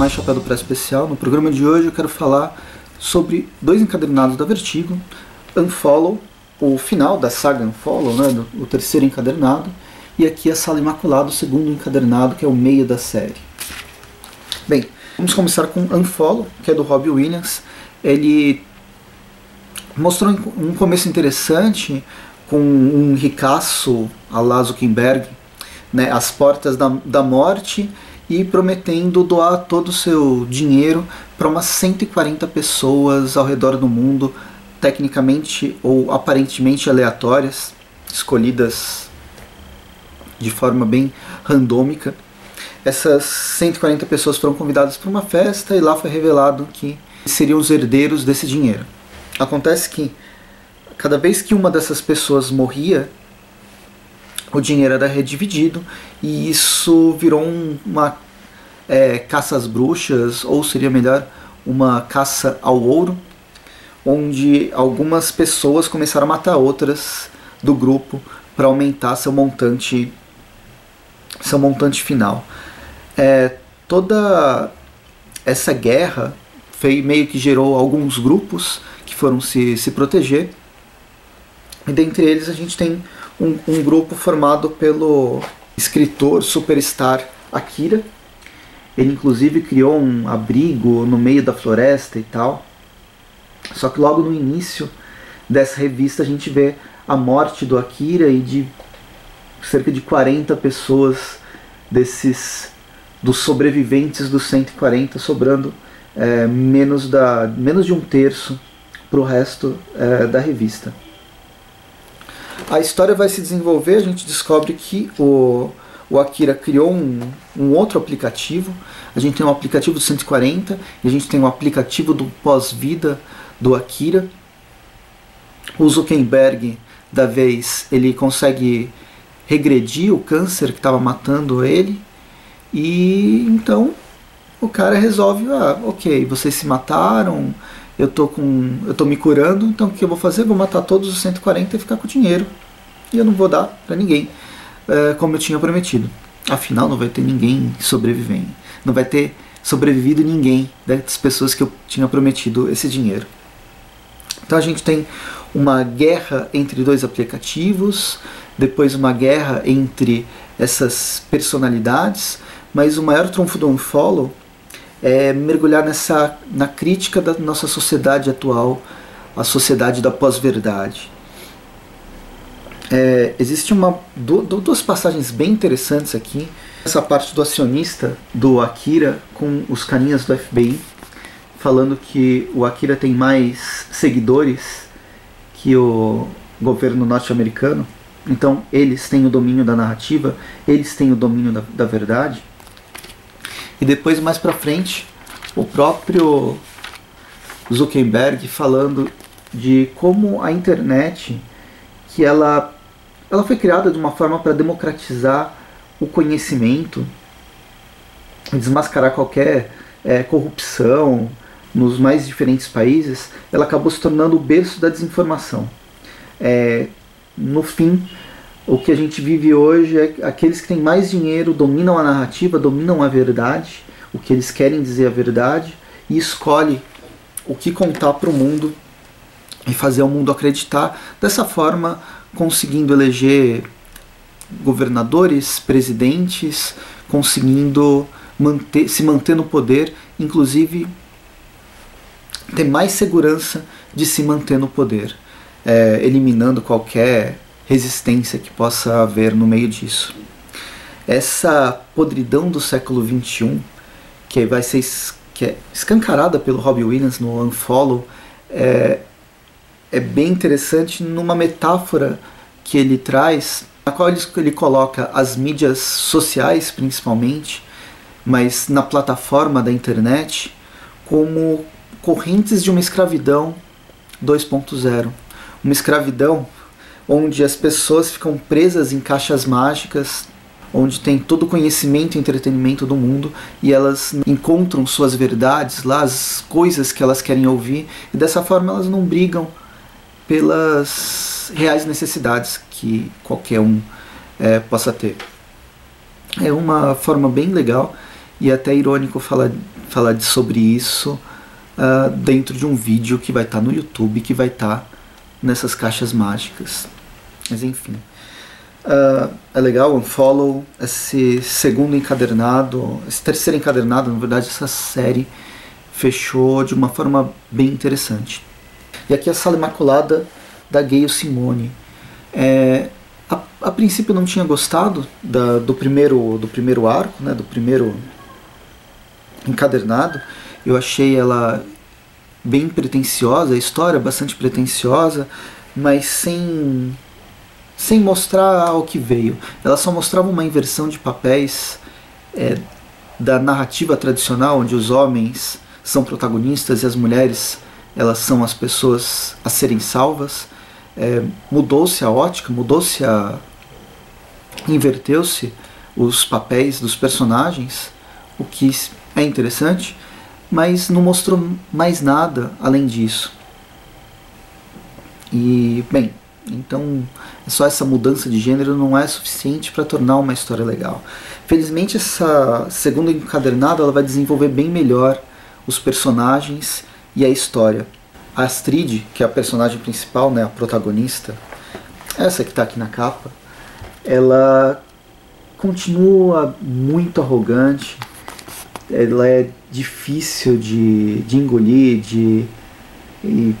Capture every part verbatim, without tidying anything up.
mais Chapéu do Presto Especial. No programa de hoje eu quero falar sobre dois encadernados da Vertigo, Unfollow, o final da saga Unfollow, né, o terceiro encadernado, e aqui a Sala Imaculada, o segundo encadernado, que é o meio da série. Bem, vamos começar com Unfollow, que é do Rob Williams. Ele mostrou um começo interessante com um ricaço a Lazo Kimberg, né, às portas da, da morte, e prometendo doar todo o seu dinheiro para umas cento e quarenta pessoas ao redor do mundo, tecnicamente ou aparentemente aleatórias, escolhidas de forma bem randômica. Essas cento e quarenta pessoas foram convidadas para uma festa e lá foi revelado que seriam os herdeiros desse dinheiro. Acontece que cada vez que uma dessas pessoas morria, o dinheiro era redividido, e isso virou uma é, caça às bruxas, ou seria melhor, uma caça ao ouro, onde algumas pessoas começaram a matar outras do grupo para aumentar seu montante, seu montante final. É, toda essa guerra foi, meio que gerou alguns grupos que foram se, se proteger, e dentre eles a gente tem Um, um grupo formado pelo escritor superstar Akira. Ele inclusive criou um abrigo no meio da floresta e tal. Só que logo no início dessa revista a gente vê a morte do Akira e de cerca de quarenta pessoas, desses dos sobreviventes dos cento e quarenta, sobrando é, menos, da, menos de um terço para o resto é, da revista. A história vai se desenvolver, a gente descobre que o, o Akira criou um, um outro aplicativo. A gente tem um aplicativo do cento e quarenta e a gente tem um aplicativo do pós-vida do Akira. O Zuckerberg, da vez, ele consegue regredir o câncer que estava matando ele, e então o cara resolve, ah, ok, vocês se mataram, eu tô, com, eu tô me curando, então o que eu vou fazer? Vou matar todos os cento e quarenta e ficar com o dinheiro. E eu não vou dar pra ninguém, é, como eu tinha prometido. Afinal, não vai ter ninguém sobrevivendo. Não vai ter sobrevivido ninguém das pessoas que eu tinha prometido esse dinheiro. Então a gente tem uma guerra entre dois aplicativos, depois uma guerra entre essas personalidades, mas o maior trunfo do Unfollow é mergulhar nessa, na crítica da nossa sociedade atual, a sociedade da pós-verdade. É, existe uma, duas passagens bem interessantes aqui. Essa parte do acionista do Akira com os carinhas do F B I, falando que o Akira tem mais seguidores que o governo norte-americano. Então, eles têm o domínio da narrativa, eles têm o domínio da, da verdade. E depois, mais pra frente, o próprio Zuckerberg falando de como a internet, que ela, ela foi criada de uma forma para democratizar o conhecimento, desmascarar qualquer é, corrupção nos mais diferentes países, ela acabou se tornando o berço da desinformação. É, no fim, o que a gente vive hoje é que aqueles que têm mais dinheiro dominam a narrativa, dominam a verdade, o que eles querem dizer a verdade, e escolhe o que contar para o mundo e fazer o mundo acreditar. Dessa forma, conseguindo eleger governadores, presidentes, conseguindo manter, se manter no poder, inclusive ter mais segurança de se manter no poder, é, eliminando qualquer resistência que possa haver no meio disso. Essa podridão do século vinte e um, que vai ser es que é escancarada pelo Rob Williams no Unfollow, é, é bem interessante numa metáfora que ele traz, na qual ele, ele coloca as mídias sociais, principalmente, mas na plataforma da internet, como correntes de uma escravidão dois ponto zero. Uma escravidão onde as pessoas ficam presas em caixas mágicas, onde tem todo o conhecimento e entretenimento do mundo, e elas encontram suas verdades lá, as coisas que elas querem ouvir, e dessa forma elas não brigam pelas reais necessidades que qualquer um é, possa ter. É uma forma bem legal e é até irônico falar, falar de, sobre isso uh, dentro de um vídeo que vai estar tá no YouTube, que vai estar tá nessas caixas mágicas. Mas enfim, uh, é legal, Unfollow, esse segundo encadernado, esse terceiro encadernado, na verdade essa série fechou de uma forma bem interessante. E aqui a Sala Imaculada da Gail Simone. É, a, a princípio eu não tinha gostado da, do, primeiro, do primeiro arco, né, do primeiro encadernado. Eu achei ela bem pretensiosa, a história bastante pretensiosa, mas sem, sem mostrar ao que veio. Ela só mostrava uma inversão de papéis é, da narrativa tradicional, onde os homens são protagonistas e as mulheres elas são as pessoas a serem salvas. É, mudou-se a ótica, mudou-se a... inverteu-se os papéis dos personagens, o que é interessante, mas não mostrou mais nada além disso. E, bem, então só essa mudança de gênero não é suficiente para tornar uma história legal. Felizmente essa segunda encadernada ela vai desenvolver bem melhor os personagens e a história. A Astrid, que é a personagem principal, né, a protagonista, essa que está aqui na capa, ela continua muito arrogante, ela é difícil de, de engolir, de, e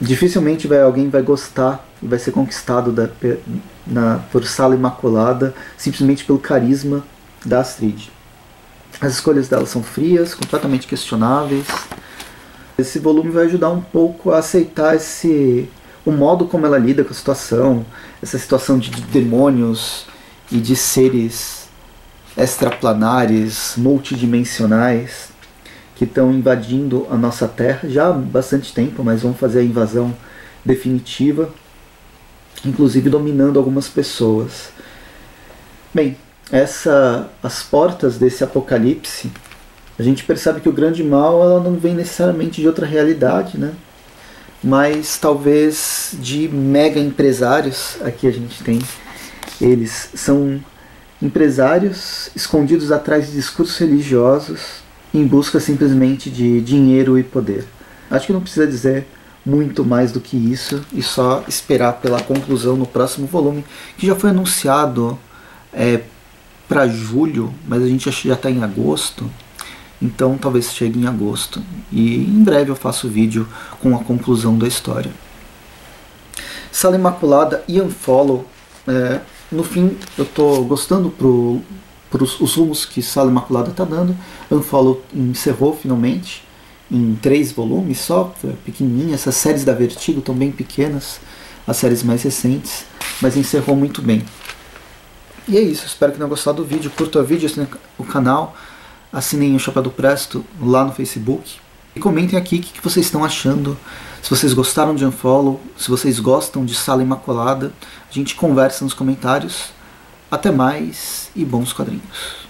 dificilmente vai, alguém vai gostar, vai ser conquistado da, na, por Sala Imaculada simplesmente pelo carisma da Astrid. As escolhas dela são frias, completamente questionáveis. Esse volume vai ajudar um pouco a aceitar esse, o modo como ela lida com a situação, essa situação de demônios e de seres extraplanares, multidimensionais, que estão invadindo a nossa Terra já há bastante tempo, mas vão fazer a invasão definitiva, inclusive dominando algumas pessoas. Bem, essa, as portas desse apocalipse... A gente percebe que o grande mal ela não vem necessariamente de outra realidade, né? Mas talvez de mega empresários. Aqui a gente tem, eles são empresários escondidos atrás de discursos religiosos em busca simplesmente de dinheiro e poder. Acho que não precisa dizer muito mais do que isso e só esperar pela conclusão no próximo volume, que já foi anunciado é, para julho, mas a gente já está em agosto. Então talvez chegue em agosto, e em breve eu faço o vídeo com a conclusão da história. Sala Imaculada e Unfollow, é, no fim eu estou gostando pro, pros os rumos que Sala Imaculada está dando. Unfollow encerrou finalmente, em três volumes só, pequenininha, essas séries da Vertigo estão bem pequenas, as séries mais recentes, mas encerrou muito bem. E é isso, espero que tenham gostado do vídeo, curta o vídeo, assine o canal, assinem o Chapéu do Presto lá no Facebook. E comentem aqui o que vocês estão achando. Se vocês gostaram de Unfollow, se vocês gostam de Sala Imaculada. A gente conversa nos comentários. Até mais e bons quadrinhos.